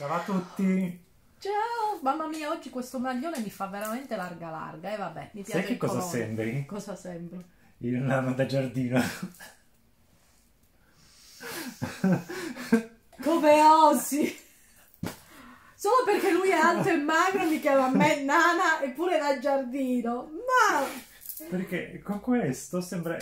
Ciao a tutti! Ciao! Mamma mia, oggi questo maglione mi fa veramente larga larga, e vabbè, mi piace. Sai che cosa sembri? Cosa sembro? Il nano da giardino. Come osi! Solo perché lui è alto e magro mi chiama a me nana, eppure da giardino. Ma... perché con questo sembra...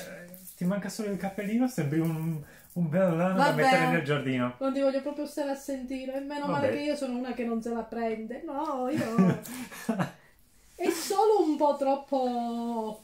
ti manca solo il cappellino, sembri un bel nano da mettere nel giardino. Non ti voglio proprio stare a sentire, e meno male che io sono una che non se la prende. No, io... è solo un po' troppo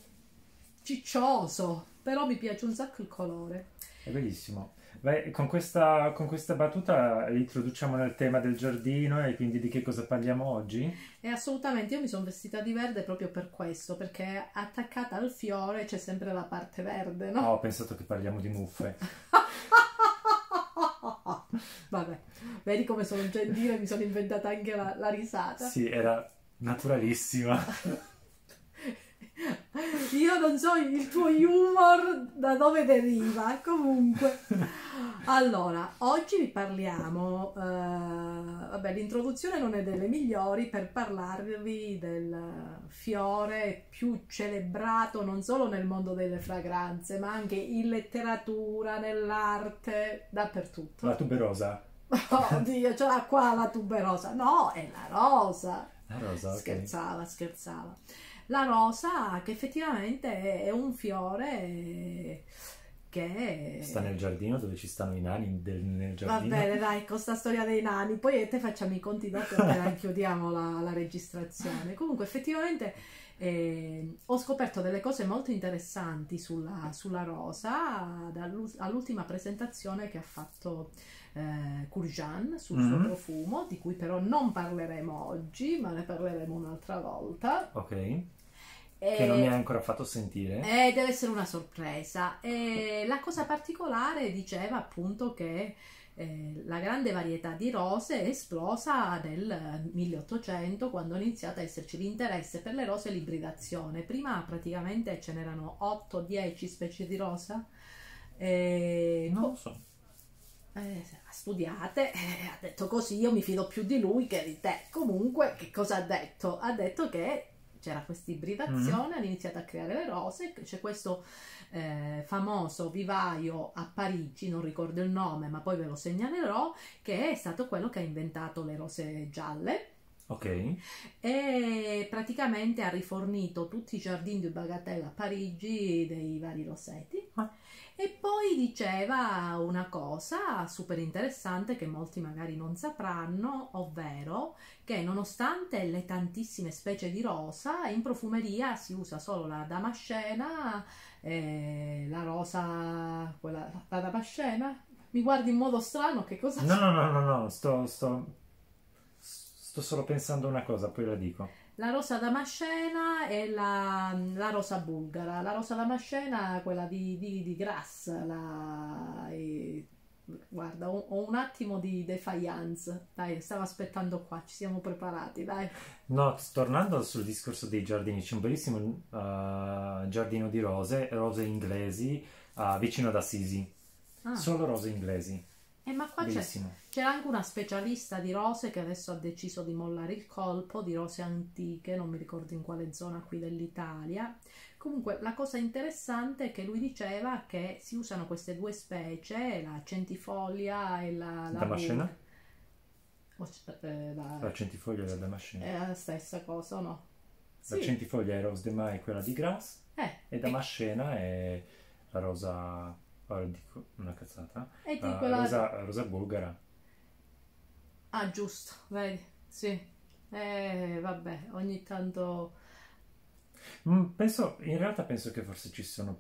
ciccioso, però mi piace un sacco il colore. È bellissimo. Beh, con questa battuta introduciamo nel tema del giardino e quindi di che cosa parliamo oggi? Assolutamente, io mi sono vestita di verde proprio per questo, perché attaccata al fiore c'è sempre la parte verde, no? Oh, ho pensato che parliamo di muffe. Vabbè, vedi come sono gentile, mi sono inventata anche la risata. Sì, era naturalissima. Io non so il tuo humor da dove deriva, comunque. Allora, oggi vi parliamo, vabbè, l'introduzione non è delle migliori per parlarvi del fiore più celebrato non solo nel mondo delle fragranze, ma anche in letteratura, nell'arte, dappertutto. La tuberosa. Oddio, ce l'ha qua la tuberosa. No, è la rosa. La rosa, scherzava, okay. Scherzava. La rosa, che effettivamente è un fiore che... sta nel giardino dove ci stanno i nani nel giardino. Va bene, dai, con sta storia dei nani. Poi te facciamo i conti dopo e chiudiamo la registrazione. Comunque, effettivamente ho scoperto delle cose molto interessanti sulla rosa all'ultima presentazione che ha fatto Courjean sul suo profumo, di cui però non parleremo oggi, ma ne parleremo un'altra volta. Ok. Che non mi ha ancora fatto sentire. Deve essere una sorpresa. E la cosa particolare diceva appunto che la grande varietà di rose è esplosa nel 1800, quando è iniziato a esserci l'interesse per le rose e l'ibridazione. Prima praticamente ce n'erano 8-10 specie di rosa. Non lo so. Studiate, ha detto così, io mi fido più di lui che di te. Comunque, che cosa ha detto? Ha detto che c'era questa ibridazione, hanno iniziato a creare le rose, c'è questo famoso vivaio a Parigi, non ricordo il nome, ma poi ve lo segnalerò, che è stato quello che ha inventato le rose gialle. Ok. E praticamente ha rifornito tutti i giardini di Bagatelle a Parigi dei vari roseti. E poi diceva una cosa super interessante che molti magari non sapranno, ovvero che nonostante le tantissime specie di rosa, in profumeria si usa solo la damascena, la rosa, quella, la damascena? Mi guardi in modo strano, che cosa? No, sto solo pensando a una cosa, poi la dico. La rosa damascena e la rosa bulgara. La rosa damascena è quella di Grasse. Guarda, ho un attimo di defiance. Dai, stavo aspettando qua, ci siamo preparati, dai. No, tornando sul discorso dei giardini, c'è un bellissimo giardino di rose inglesi, vicino ad Assisi. Ah. Solo rose inglesi. Ma qua c'era anche una specialista di rose che adesso ha deciso di mollare il colpo, di rose antiche, non mi ricordo in quale zona qui dell'Italia. Comunque la cosa interessante è che lui diceva che si usano queste due specie, la centifoglia e la damascena? La centifoglia e la damascena. È la stessa cosa, no? Sì. La centifoglia è Rose de Mai, quella di Grasse, e damascena è la rosa... ora dico una cazzata, rosa bulgara. Ah, giusto, vedi, sì, vabbè, ogni tanto in realtà penso che forse ci sono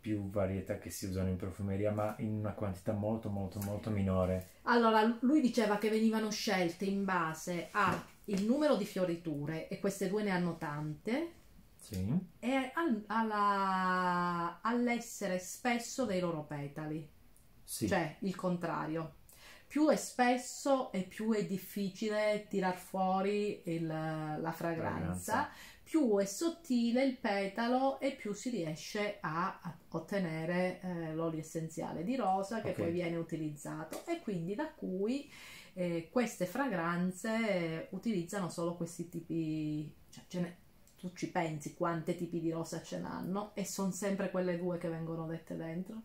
più varietà che si usano in profumeria, ma in una quantità molto molto molto minore. Allora, lui diceva che venivano scelte in base al numero di fioriture, e queste due ne hanno tante. Sì. E all'essere spesso dei loro petali, sì. Cioè il contrario, più è spesso e più è difficile tirar fuori la fragranza, più è sottile il petalo e più si riesce a ottenere l'olio essenziale di rosa che poi viene utilizzato, e quindi da cui queste fragranze utilizzano solo questi tipi, cioè ce ne, tu ci pensi quante tipi di rosa ce n'hanno e sono sempre quelle due che vengono dette dentro.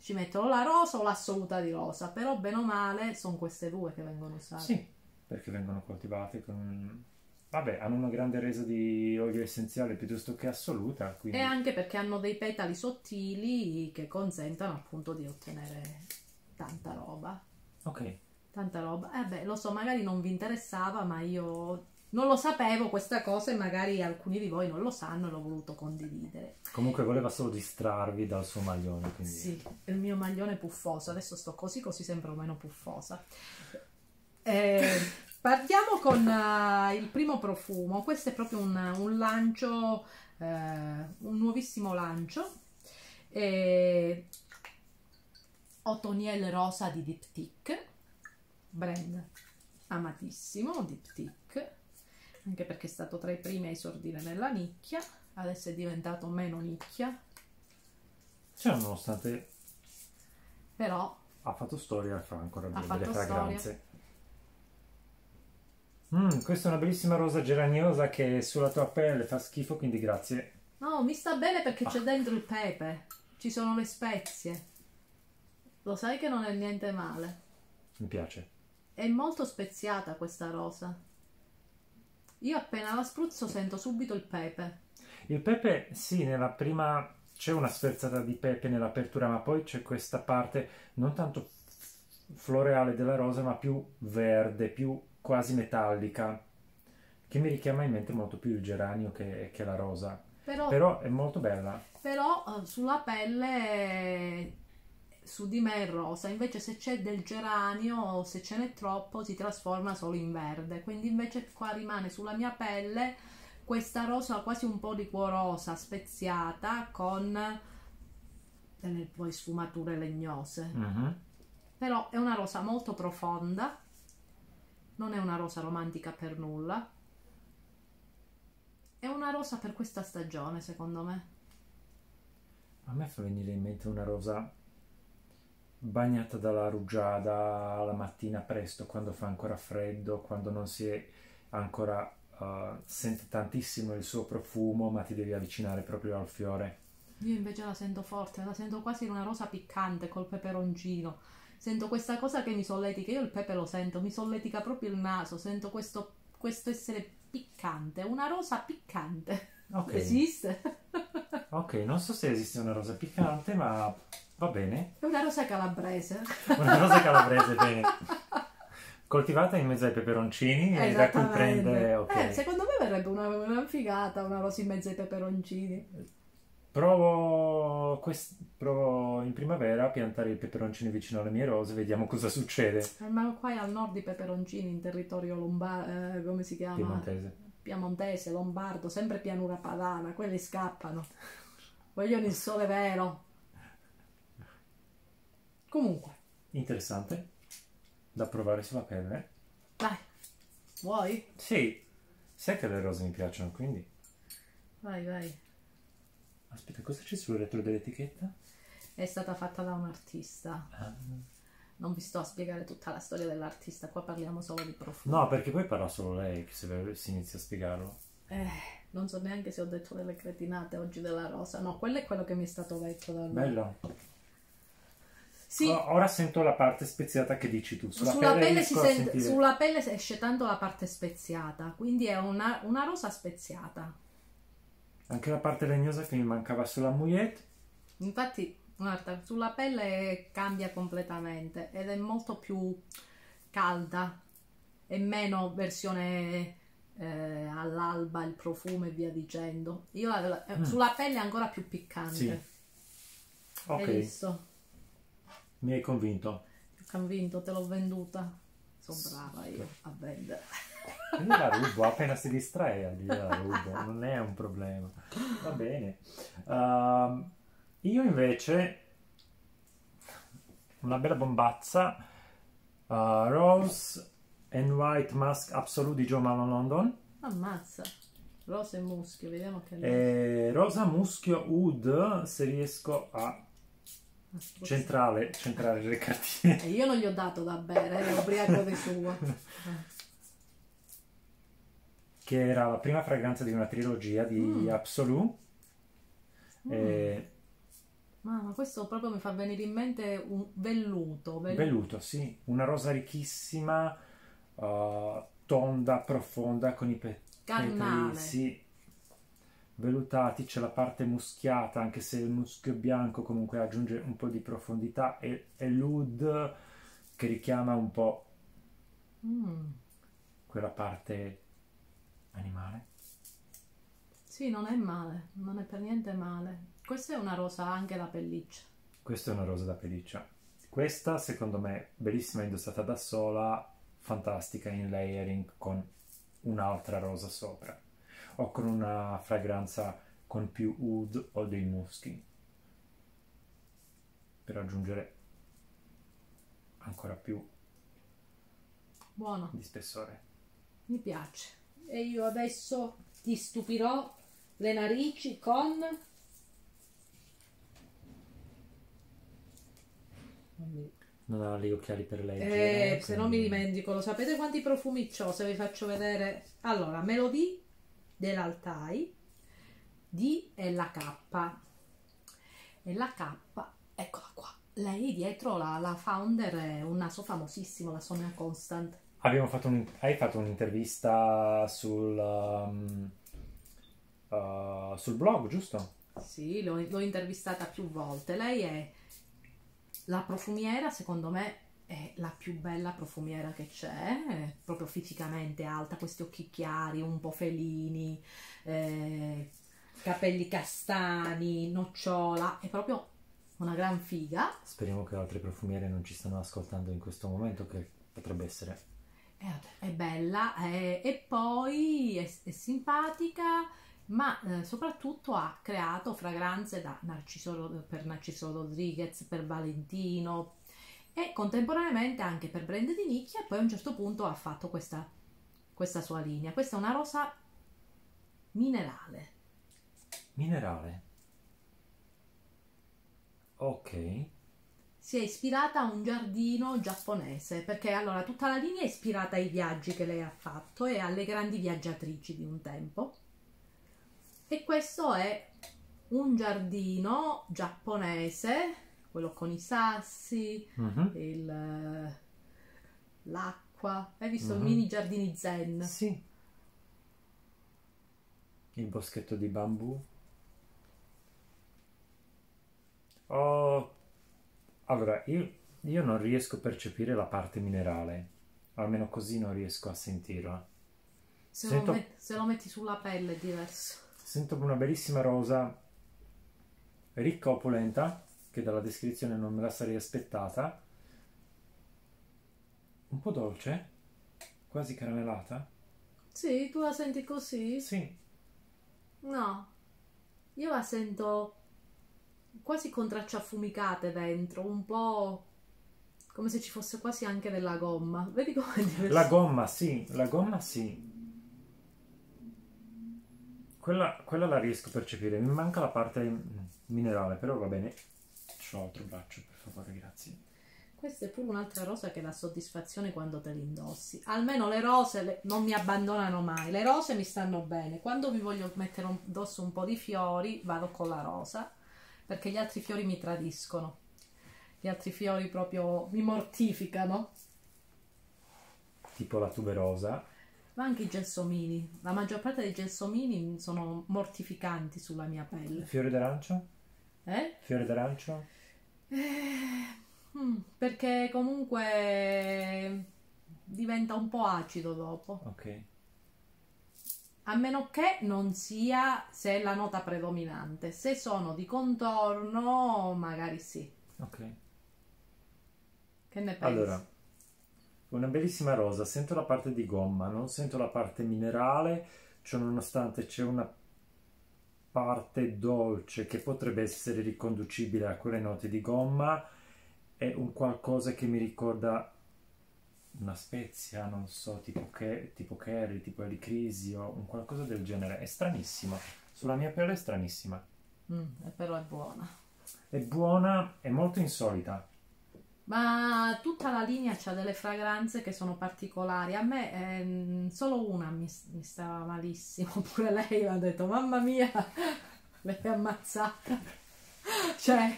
Ci mettono la rosa o l'assoluta di rosa, però bene o male sono queste due che vengono usate. Sì, perché vengono coltivate con... Vabbè, hanno una grande resa di olio essenziale piuttosto che assoluta. Quindi... E anche perché hanno dei petali sottili che consentono appunto di ottenere tanta roba. Ok. Tanta roba. Eh beh, lo so, magari non vi interessava, ma io non lo sapevo questa cosa e magari alcuni di voi non lo sanno e l'ho voluto condividere. Comunque voleva solo distrarvi dal suo maglione. Quindi... Sì, il mio maglione puffoso. Adesso sto così così sempre meno puffosa. Partiamo con il primo profumo. Questo è proprio un lancio, un nuovissimo lancio, Othoniel Rosa di Diptyque, brand amatissimo Diptyque, anche perché è stato tra i primi a esordire nella nicchia, adesso è diventato meno nicchia, cioè nonostante però ha fatto storia e fa ancora delle fragranze storia. Questa è una bellissima rosa geraniosa che sulla tua pelle fa schifo, quindi grazie. No, mi sta bene perché c'è dentro il pepe, ci sono le spezie, lo sai che non è niente male. Mi piace. È molto speziata questa rosa, io appena la spruzzo sento subito il pepe. Il pepe, sì, nella prima c'è una sferzata di pepe nell'apertura, ma poi c'è questa parte non tanto floreale della rosa ma più verde, più quasi metallica, che mi richiama in mente molto più il geranio che la rosa, però è molto bella. Però sulla pelle, su di me è rosa, invece se c'è del geranio, se ce n'è troppo si trasforma solo in verde, quindi invece qua rimane sulla mia pelle questa rosa quasi un po' liquorosa, speziata, con delle poi sfumature legnose. Però è una rosa molto profonda. Non è una rosa romantica per nulla, è una rosa per questa stagione secondo me. A me fa venire in mente una rosa bagnata dalla rugiada la mattina presto, quando fa ancora freddo, quando non si è ancora, sente tantissimo il suo profumo ma ti devi avvicinare proprio al fiore. Io invece la sento forte, la sento quasi una rosa piccante col peperoncino. Sento questa cosa che mi solletica, io il pepe lo sento, mi solletica proprio il naso, sento questo essere piccante, una rosa piccante. Okay. Esiste? Ok, non so se esiste una rosa piccante, ma va bene. È una rosa calabrese. Una rosa calabrese, bene. Coltivata in mezzo ai peperoncini e da comprendere... Okay. Secondo me verrebbe una figata una rosa in mezzo ai peperoncini. Provo in primavera a piantare i peperoncini vicino alle mie rose, vediamo cosa succede. Ma qua è al nord i peperoncini, in territorio lombardo, come si chiama? Piemontese, lombardo, sempre pianura padana, quelli scappano, vogliono il sole vero. Comunque. Interessante, da provare sulla pelle. Dai, vuoi? Sì, sai che le rose mi piacciono, quindi. Vai, vai. Aspetta, cosa c'è sul retro dell'etichetta? È stata fatta da un artista. Non vi sto a spiegare tutta la storia dell'artista, qua parliamo solo di profumi. No, perché poi parla solo lei, che se si inizia a spiegarlo. Non so neanche se ho detto delle cretinate oggi della rosa. No, quello è quello che mi è stato detto da lui. Bello. Sì. Ora sento la parte speziata che dici tu. Sulla pelle esce tanto la parte speziata, quindi è una rosa speziata. Anche la parte legnosa che mi mancava sulla mouillette. Infatti, guarda, sulla pelle cambia completamente ed è molto più calda e meno versione all'alba, il profumo e via dicendo. Io sulla pelle è ancora più piccante. Sì. Ok. Hai visto? Mi hai convinto. Ti ho convinto, te l'ho venduta. Sono brava io a vendere. Io la rubo, appena si distrae la rubo, non è un problema. Va bene. Io invece una bella bombazza, Rose and White Musk Absolute di Jo Malone London. Ammazza, rosa e muschio, vediamo che rosa muschio oud, se riesco a centrale delle cartine. Io non gli ho dato da bere, è ubriaco di suo. Che era la prima fragranza di una trilogia di Absolu. Ma questo proprio mi fa venire in mente un velluto. Velluto, sì. Una rosa ricchissima, tonda, profonda, con i petali, sì, vellutati. C'è la parte muschiata, anche se il muschio bianco comunque aggiunge un po' di profondità, e l'oud che richiama un po' quella parte animale. Sì, non è male, non è per niente male. Questa è una rosa anche da pelliccia. Questa è una rosa da pelliccia. Questa secondo me bellissima indossata da sola, fantastica in layering con un'altra rosa sopra o con una fragranza con più oud o dei muschi per aggiungere ancora più buono di spessore. Mi piace. E io adesso ti stupirò le narici con... Non ha gli occhiali per leggere. Se quindi... non mi dimentico, lo sapete quanti profumi c'ho se vi faccio vedere? Allora, Melodie dell'Altai di LAK. E LAK, eccola qua. Lei dietro la founder è un naso famosissimo, la Sonia Constant. Abbiamo fatto hai fatto un'intervista sul blog, giusto? Sì, l'ho intervistata più volte. Lei è la profumiera, secondo me, è la più bella profumiera che c'è, proprio fisicamente alta, questi occhi chiari, un po' felini, capelli castani, nocciola, è proprio una gran figa. Speriamo che altre profumiere non ci stanno ascoltando in questo momento, che potrebbe essere... È bella, e poi è simpatica, ma soprattutto ha creato fragranze per Narciso Rodriguez, per Valentino e contemporaneamente anche per brand di nicchia, e poi a un certo punto ha fatto questa sua linea. Questa è una rosa minerale. Minerale? Ok. Si è ispirata a un giardino giapponese, perché allora tutta la linea è ispirata ai viaggi che lei ha fatto e alle grandi viaggiatrici di un tempo, e questo è un giardino giapponese, quello con i sassi, l'acqua, hai visto il mini giardini zen? Sì, il boschetto di bambù. Allora, io non riesco a percepire la parte minerale, almeno così non riesco a sentirla. Se lo metti sulla pelle è diverso. Sento una bellissima rosa, ricca, opulenta, che dalla descrizione non me la sarei aspettata. Un po' dolce, quasi caramellata. Sì, tu la senti così? Sì. No, io la sento... quasi con tracce affumicate dentro, un po' come se ci fosse quasi anche della gomma. Vedi com'è diverso? La gomma, sì, la gomma, sì. Quella la riesco a percepire, mi manca la parte minerale, però va bene. C'ho l'altro braccio, per favore, grazie. Questa è pure un'altra rosa che dà soddisfazione quando te l'indossi. Almeno le rose non mi abbandonano mai, le rose mi stanno bene. Quando vi voglio mettere addosso un po' di fiori, vado con la rosa, perché gli altri fiori mi tradiscono, gli altri fiori proprio mi mortificano. Tipo la tuberosa. Ma anche i gelsomini, la maggior parte dei gelsomini sono mortificanti sulla mia pelle. Fiore d'arancio? Eh? Fiore d'arancio? Perché comunque diventa un po' acido dopo. Ok. A meno che non sia, se è la nota predominante, se sono di contorno magari sì. Ok. Che ne pensi? Allora, una bellissima rosa, sento la parte di gomma, non sento la parte minerale, cioè nonostante c'è una parte dolce che potrebbe essere riconducibile a quelle note di gomma, è un qualcosa che mi ricorda... una spezia, non so, tipo curry, tipo elicrisio, un qualcosa del genere. È stranissima, sulla mia pelle è stranissima. Però è buona. È buona, è molto insolita. Ma tutta la linea c'ha delle fragranze che sono particolari. A me solo una mi stava malissimo, pure lei ha detto mamma mia, l'hai ammazzata, cioè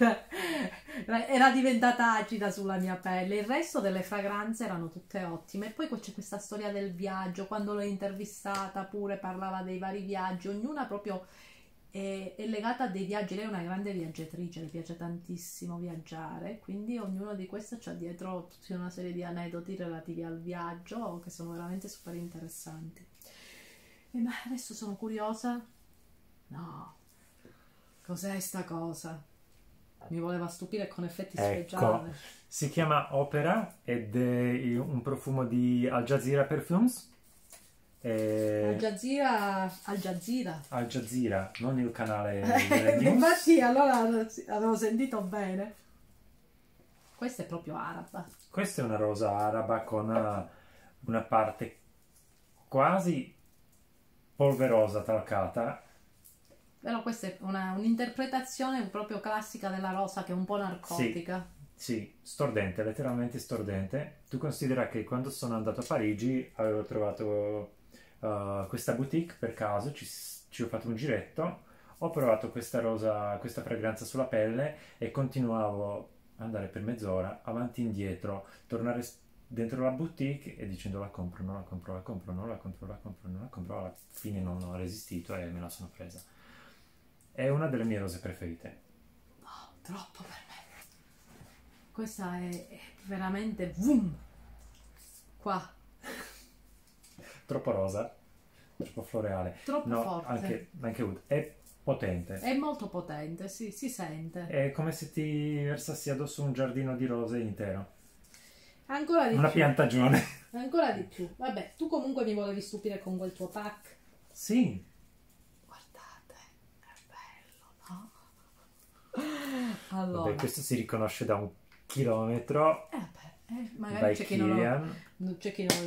era diventata acida sulla mia pelle. Il resto delle fragranze erano tutte ottime. E poi c'è questa storia del viaggio, quando l'ho intervistata pure parlava dei vari viaggi, ognuna proprio è legata a dei viaggi. Lei è una grande viaggiatrice, le piace tantissimo viaggiare, quindi ognuno di questi c'ha dietro tutta una serie di aneddoti relativi al viaggio che sono veramente super interessanti. E ma adesso sono curiosa, no, cos'è sta cosa? Mi voleva stupire con effetti speciali. Si chiama Opera ed è un profumo di Al Jazeera Perfumes. Al Jazeera, non il canale infatti allora avevo sentito bene. Questa è proprio araba, questa è una rosa araba con una parte quasi polverosa, talcata, però questa è un'interpretazione proprio classica della rosa che è un po' narcotica. Sì, stordente, letteralmente stordente. Tu considera che quando sono andato a Parigi avevo trovato questa boutique per caso, ci ho fatto un giretto, ho provato questa rosa, questa fragranza sulla pelle e continuavo ad andare per mezz'ora avanti e indietro, tornare dentro la boutique e dicendo la compro, non la compro, la compro, non la compro, la compro, non la compro. Alla fine non ho resistito e me la sono presa. È una delle mie rose preferite. Oh, troppo per me. Questa è veramente boom. Qua troppo rosa, troppo floreale, troppo forte. Anche wood. È potente. È molto potente, sì, si sente. È come se ti versassi addosso un giardino di rose intero. Ancora di più. Una piantagione. Ancora di più. Vabbè, tu comunque mi volevi stupire con quel tuo pack. Sì. Guardate, è bello, no? Allora. Vabbè, questo si riconosce da un chilometro. Vabbè. Magari c'è chi non lo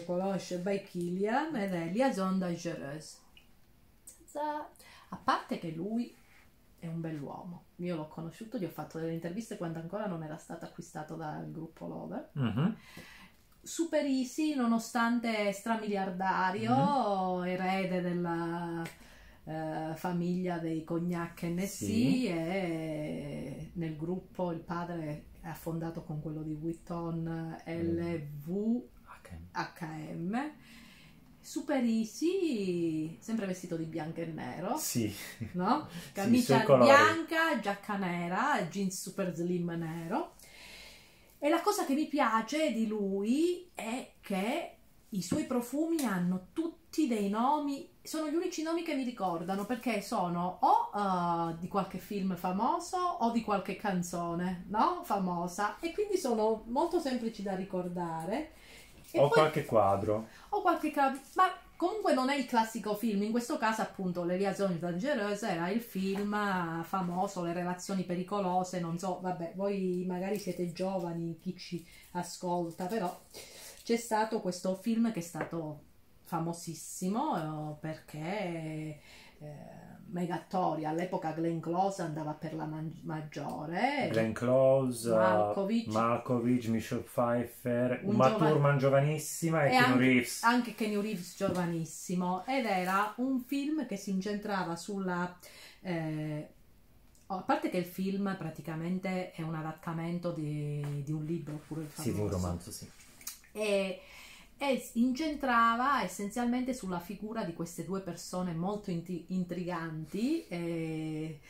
conosce, by Killian, ed è Liaison Dangereuse. A parte che lui è un bell'uomo, io l'ho conosciuto, gli ho fatto delle interviste quando ancora non era stato acquistato dal gruppo Lover. Super easy, nonostante stramiliardario, erede della famiglia dei Cognac NSC, e nel gruppo il padre ha fondato con quello di Vuitton LVHM. Super easy, sempre vestito di bianco e nero, sì, no? Camicia bianca, giacca nera, jeans super slim nero. E la cosa che mi piace di lui è che i suoi profumi hanno tutti dei nomi, sono gli unici nomi che mi ricordano, perché sono o di qualche film famoso o di qualche canzone, no? Famosa, e quindi sono molto semplici da ricordare. E o poi, qualche quadro. O qualche quadro, ma comunque non è il classico film, in questo caso appunto Le Liaison Dangereuses era il film famoso, Le Relazioni Pericolose, non so, vabbè, voi magari siete giovani, chi ci ascolta, però c'è stato questo film che è stato famosissimo perché Megatoria, all'epoca Glenn Close andava per la maggiore. Glenn Close, Malkovich, Michelle Pfeiffer, Uma Thurman giovanissima e Keanu Reeves. Anche Keanu Reeves giovanissimo, ed era un film che si incentrava sulla... a parte che il film praticamente è un adattamento di un libro, oppure il famoso. Sì, un romanzo, sì. E incentrava essenzialmente sulla figura di queste due persone molto intriganti che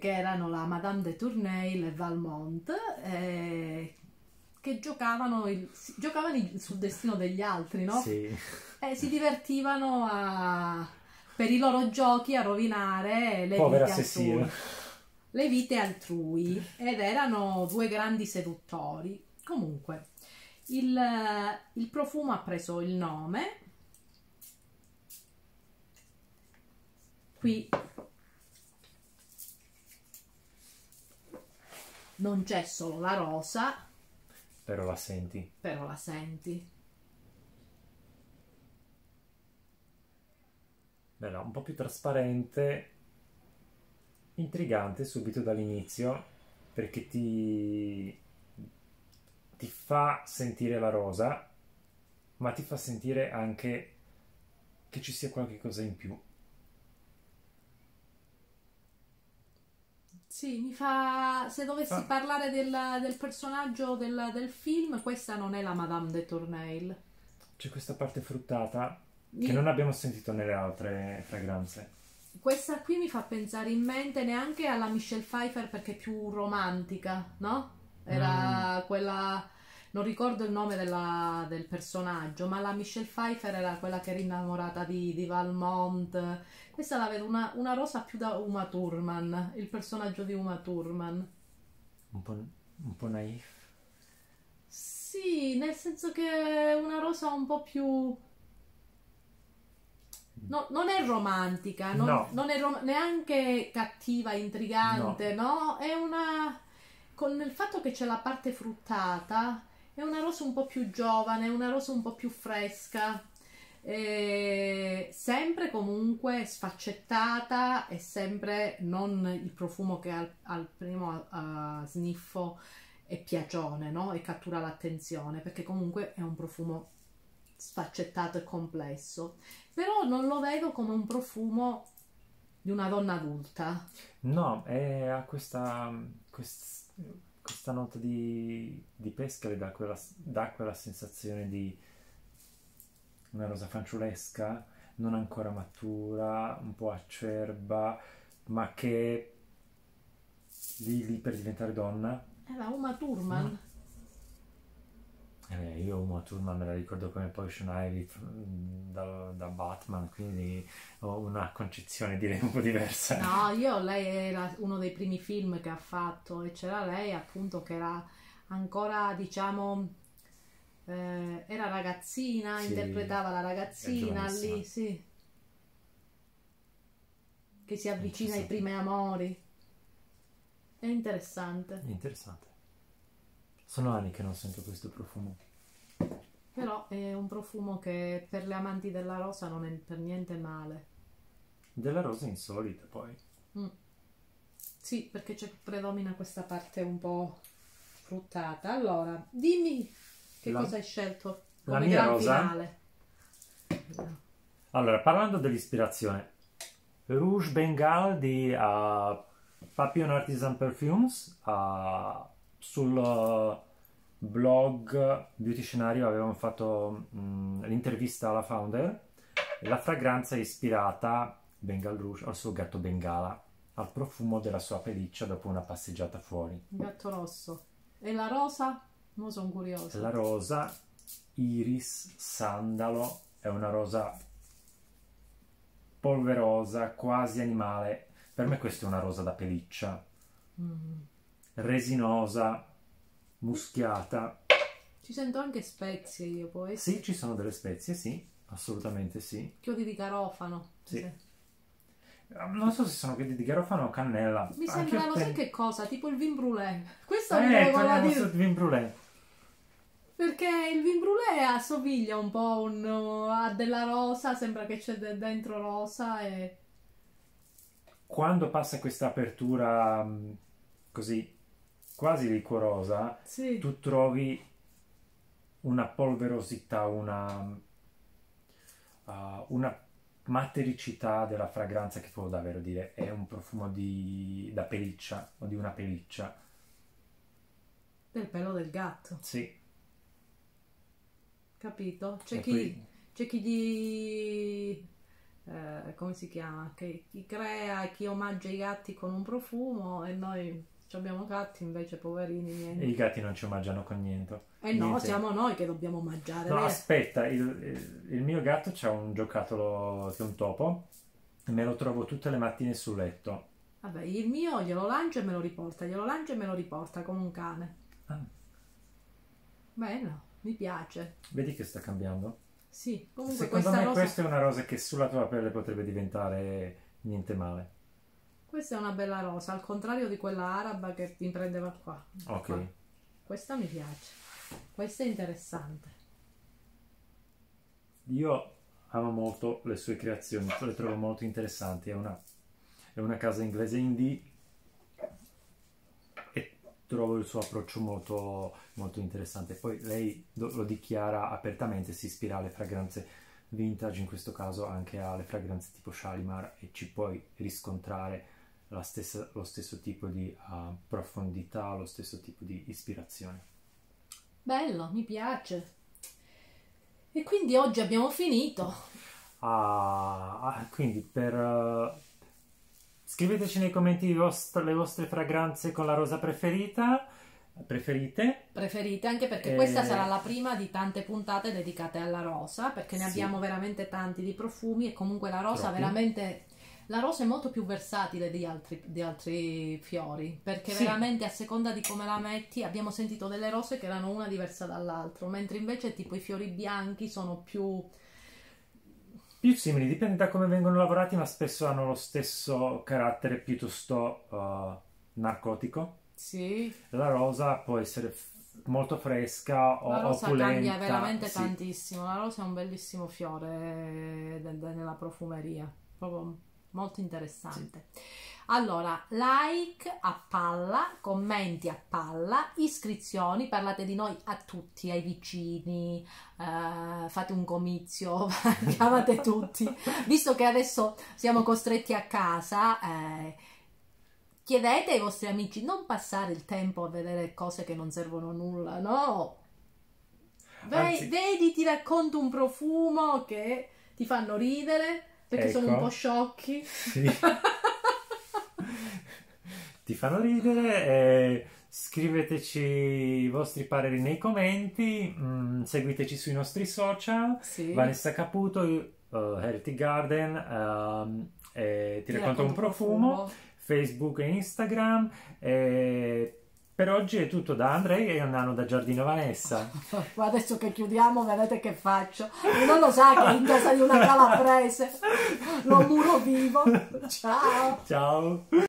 erano la Madame de Tournay e Valmont, che giocavano sul destino degli altri, no? Sì. Si divertivano per i loro giochi a rovinare le povera vite altrui, le vite altrui, ed erano due grandi seduttori. Comunque il profumo ha preso il nome. Qui non c'è solo la rosa, però la senti. Però la senti. Bella, un po' più trasparente, intrigante subito dall'inizio. perché ti fa sentire la rosa, ma ti fa sentire anche che ci sia qualche cosa in più. Sì, mi fa... se dovessi parlare del personaggio del film, questa non è la Madame de Tournail. C'è questa parte fruttata che non abbiamo sentito nelle altre fragranze. Questa qui mi fa pensare in mente neanche alla Michelle Pfeiffer, perché è più romantica, no? Era quella... non ricordo il nome del personaggio, ma la Michelle Pfeiffer era quella che era innamorata di Valmont. Questa la vedo una rosa più da Uma Thurman, il personaggio di Uma Thurman. Un po' naif? Sì, nel senso che è una rosa un po' più... no, non è romantica, non è neanche cattiva, intrigante, no? È una... con il fatto che c'è la parte fruttata... è una rosa un po' più giovane, una rosa un po' più fresca, sempre comunque sfaccettata, e sempre non il profumo che al primo sniffo è piacione, no? E cattura l'attenzione, perché comunque è un profumo sfaccettato e complesso, però non lo vedo come un profumo di una donna adulta. No, ha questa nota di pesca le dà quella sensazione di una rosa fanciullesca, non ancora matura, un po' acerba, ma che lì per diventare donna. Era Uma Thurman. Io Uma Thurman me la ricordo come Poison Ivy da Batman, quindi ho una concezione direi un po' diversa. No, lei era uno dei primi film che ha fatto, e c'era lei appunto che era ancora, diciamo, era ragazzina, sì, interpretava la ragazzina lì, sì, che si avvicina ai primi amori. È interessante. È interessante. Sono anni che non sento questo profumo. Però è un profumo che per le amanti della rosa non è per niente male. Della rosa insolita poi. Sì, perché predomina questa parte un po' fruttata. Allora, dimmi cosa hai scelto come la mia rosa finale. Allora, parlando dell'ispirazione, Rouge Bengale di Papillon Artisan Perfumes. Sul blog Beauty Scenario avevamo fatto l'intervista alla founder. La fragranza è ispirata, Bengale Rouge, al suo gatto Bengala, al profumo della sua pelliccia dopo una passeggiata fuori. Gatto rosso. E la rosa? Non sono curiosa. La rosa iris sandalo, è una rosa polverosa, quasi animale. Per me questa è una rosa da pelliccia. Resinosa, muschiata. Ci sento anche spezie io, poi. Sì, ci sono delle spezie, sì, assolutamente sì. Chiodi di garofano. Sì. Non so se sono chiodi di garofano o cannella. Mi sembra, non so che cosa, tipo il vin brûlé. Questo è il vin brûlé. Perché il vin brûlé assomiglia un po' a della rosa, sembra che c'è dentro rosa e... Quando passa questa apertura così... quasi liquorosa, sì, tu trovi una polverosità, una matericità della fragranza, che può davvero dire è un profumo da pelliccia o di una pelliccia. Del pelo del gatto. Sì. Capito? C'è chi gli... come si chiama? Chi crea, chi omaggia i gatti con un profumo, e noi... abbiamo gatti invece, poverini, niente. E i gatti non ci omaggiano con niente. No, siamo noi che dobbiamo omaggiare. No, aspetta, il mio gatto c'ha un giocattolo che è un topo, e me lo trovo tutte le mattine sul letto. Vabbè, il mio glielo lancio e me lo riporta, glielo lancio e me lo riporta, come un cane. Bene, mi piace. Vedi che sta cambiando? Sì, comunque secondo me questa è una rosa che sulla tua pelle potrebbe diventare niente male. Questa è una bella rosa, al contrario di quella araba che mi prendeva qua. Ok. Qua. Questa mi piace. Questa è interessante. Io amo molto le sue creazioni, le trovo molto interessanti. È una casa inglese indie, e trovo il suo approccio molto, molto interessante. Poi lei lo dichiara apertamente, si ispira alle fragranze vintage, in questo caso anche alle fragranze tipo Shalimar, e ci puoi riscontrare lo stesso tipo di profondità, lo stesso tipo di ispirazione. Bello, mi piace. E quindi oggi abbiamo finito. Quindi scriveteci nei commenti le vostre fragranze con la rosa preferite, anche perché questa sarà la prima di tante puntate dedicate alla rosa, perché ne abbiamo veramente tanti di profumi, e comunque la rosa veramente, la rosa è molto più versatile di altri fiori, perché veramente a seconda di come la metti, abbiamo sentito delle rose che erano una diversa dall'altra, mentre invece tipo i fiori bianchi sono più simili, dipende da come vengono lavorati, ma spesso hanno lo stesso carattere piuttosto narcotico. Sì. La rosa può essere molto fresca o opulenta. La rosa cambia veramente tantissimo. La rosa è un bellissimo fiore nella profumeria, proprio molto interessante. Sì. Allora, like a palla, commenti a palla, iscrizioni, parlate di noi a tutti, ai vicini, fate un comizio, chiamate tutti, visto che adesso siamo costretti a casa. Chiedete ai vostri amici, non passare il tempo a vedere cose che non servono a nulla, no? Vedi, ti racconto un profumo che ti fanno ridere, perché sono un po' sciocchi. Sì. Ti fanno ridere, scriveteci i vostri pareri nei commenti, seguiteci sui nostri social, Vanessa Caputo, Heretic Garden, ti racconto un profumo. Facebook e Instagram. Per oggi è tutto da Andrei e Nano da Giardino Vanessa. Ma adesso che chiudiamo, vedete che faccio? Non lo sa che in casa di una calabrese lo muro vivo. Ciao. Ciao.